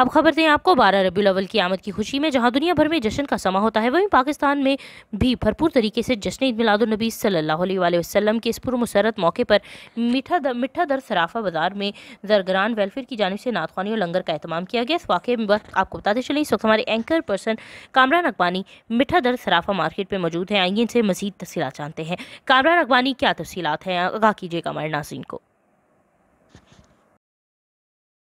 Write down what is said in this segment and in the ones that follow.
अब खबर दें आपको 12 रबीउल अव्वल की आमद की खुशी में जहां दुनिया भर में जश्न का समा होता है, वहीं पाकिस्तान में भी भरपूर तरीके से जश्न ईद मिलादुन्नबी सल्लल्लाहु अलैहि वसल्लम के इस पुरमसरत मौके पर मिठा दर सराफा बाजार में दरगरान वेलफेयर की जानिब से नातख्वानी और लंगर का एहतमाम किया गया। इस वाक़े में आपको बताते चले इस वक्त हमारे एंकर पर्सन कामरान अकवानी मिठा दर सराफा मार्केट में मौजूद हैं। आइए इनसे मज़ीद तफसीलात जानते हैं। कामरान अकवानी, क्या तफसीलात हैं, आगाह कीजिएगा हमारे नाज़रीन को।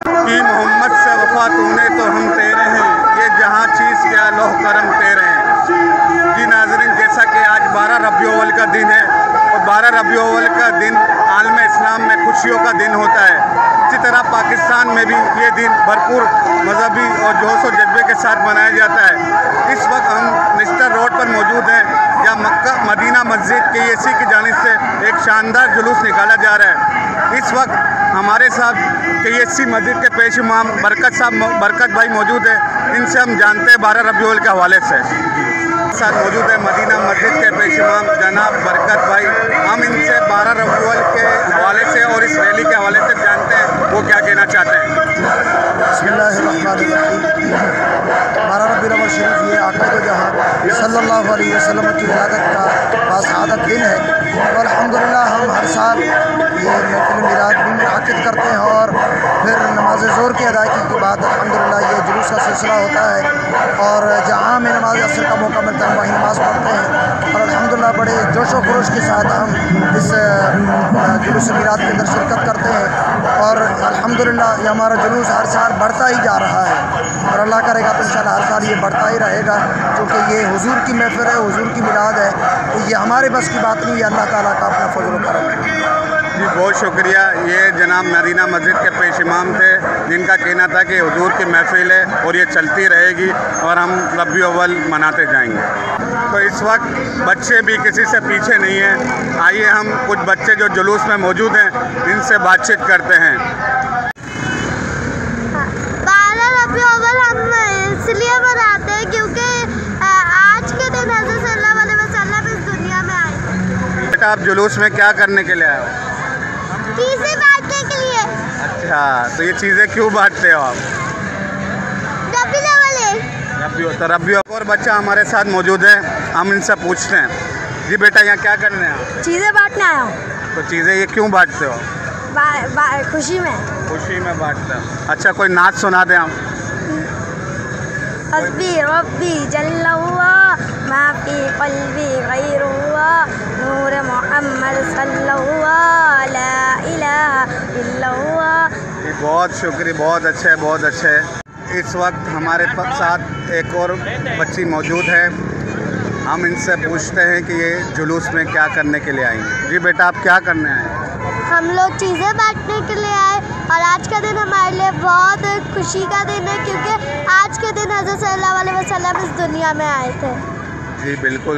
मोहम्मद से वफा तूने तो हम तेरे हैं, ये जहाँ चीज़ क्या लोह करम तेरे हैं। जी नाजरीन, जैसा कि आज 12 रबीउल अव्वल का दिन है और 12 रबीउल अव्वल का दिन आलम इस्लाम में खुशियों का दिन होता है, इसी तरह पाकिस्तान में भी ये दिन भरपूर मजहबी और जोश और जज्बे के साथ मनाया जाता है। इस वक्त हम मिस्टर रोड पर मौजूद हैं जहाँ मक्का मदीना मस्जिद KAC की जानिब से एक शानदार जुलूस निकाला जा रहा है। इस वक्त हमारे साथ KAC मस्जिद के पेश इमाम बरकत साहब बरकत भाई मौजूद है, इनसे हम जानते हैं 12 रबीउल के हवाले से। साथ मौजूद है मदीना मस्जिद के पेश इमाम जनाब बरकत भाई, हम इनसे 12 रबीउल के हवाले से और इस रैली के हवाले से जानते हैं वो क्या कहना चाहते हैं। बिस्मिल्लाहिर्रहमानिर्रहीम। 12 रबीउल अव्वल शरीफ ये आका दो जहां सल्लल्लाहु अलैहि वसल्लम की विलादत का बासादत दिन है और अल्हम्दुलिल्लाह हम हर साल ये महफिल मिलाद भी मुनाकिद करते हैं और फिर नमाज ज़ोर की अदायगी के बाद अल्हम्दुलिल्लाह ये जुलूस का सिलसिला होता है और जहाँ में नमाज असर का मौका मिलता है वहीं नमाज़ पढ़ते हैं और अल्हम्दुलिल्लाह बड़े जोश व खरोश के साथ हम इस जुलूस मिलाद के अंदर शिरकत करते हैं और अल्हम्दुलिल्लाह ये हमारा जुलूस हर साल बढ़ता ही जा रहा है और अल्लाह करेगा तो इंशाल्लाह हर साल ये बढ़ता ही रहेगा, क्योंकि ये हुजूर की महफिल है, हुजूर की मिलाद है, तो ये हमारे बस की बात नहीं है, अल्लाह ताला का अपना फजल करम। जी बहुत शुक्रिया। ये जनाब मदीना मस्जिद के पेश इमाम थे जिनका कहना था कि हुजूर की महफिल है और ये चलती रहेगी और हम रबीउल अव्वल मनाते जाएंगे। तो इस वक्त बच्चे भी किसी से पीछे नहीं हैं, आइए हम कुछ बच्चे जो जुलूस में मौजूद हैं इनसे बातचीत करते हैं। 12 रबीउल अव्वल हम इसलिए मनाते हैं क्योंकि आज के दिन हज़रत सल्लल्लाहु अलैहि वसल्लम इस दुनिया में आए थे। बेटा, आप जुलूस में क्या करने के लिए आए हो? चीज़ें बांटने के लिए। अच्छा, तो ये चीज़ें क्यों बांटते हो आप? रबीउल अव्वल। और बच्चा हमारे साथ मौजूद है, हम इनसे पूछते हैं। जी बेटा, यहाँ क्या करने हैं आप? चीज़ें बांटने आया हूँ। तो चीज़ें ये क्यों बांटते हो? खुशी में बांटते हो। अच्छा, कोई नाच सुना दें हम? हस्बी रब्बी जल्ला हुआ मा फी क़ल्बी ग़ैर हुआ नूर मुहम्मद सल्लल्लाहु ला इलाहा इल्ला हुआ। जी बहुत शुक्रिया, बहुत अच्छे है, बहुत अच्छे है। इस वक्त हमारे साथ एक और बच्ची मौजूद है, हम इनसे पूछते हैं कि ये जुलूस में क्या करने के लिए आएंगे। जी बेटा, आप क्या करने आए? हम लोग चीज़ें बांटने के लिए आए और आज का दिन हमारे लिए बहुत खुशी का दिन है क्योंकि आज के दिन हज़रत सल्लल्लाहु अलैहि वसल्लम इस दुनिया में आए थे। जी बिल्कुल।